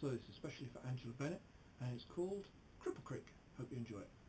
So this is especially for Angela Bennett, and it's called Cripple Creek. Hope you enjoy it.